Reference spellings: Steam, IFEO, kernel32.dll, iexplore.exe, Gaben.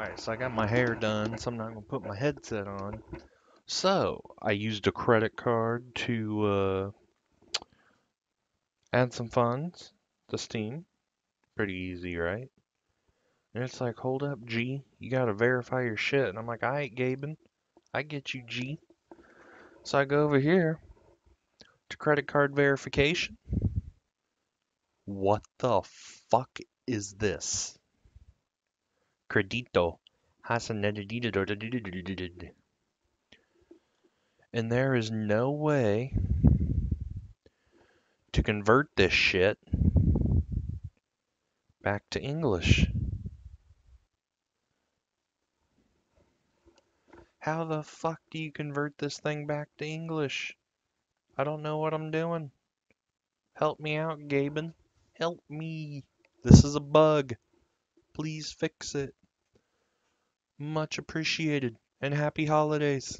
Alright, so I got my hair done, so I'm not going to put my headset on. So, I used a credit card to add some funds to Steam. Pretty easy, right? And it's like, hold up, G. You got to verify your shit. And I'm like, alright, Gaben. I get you, G. So I go over here to credit card verification. What the fuck is this? Credito. And there is no way to convert this shit back to English. How the fuck do you convert this thing back to English? I don't know what I'm doing. Help me out, Gaben. Help me. This is a bug. Please fix it. Much appreciated. And happy holidays.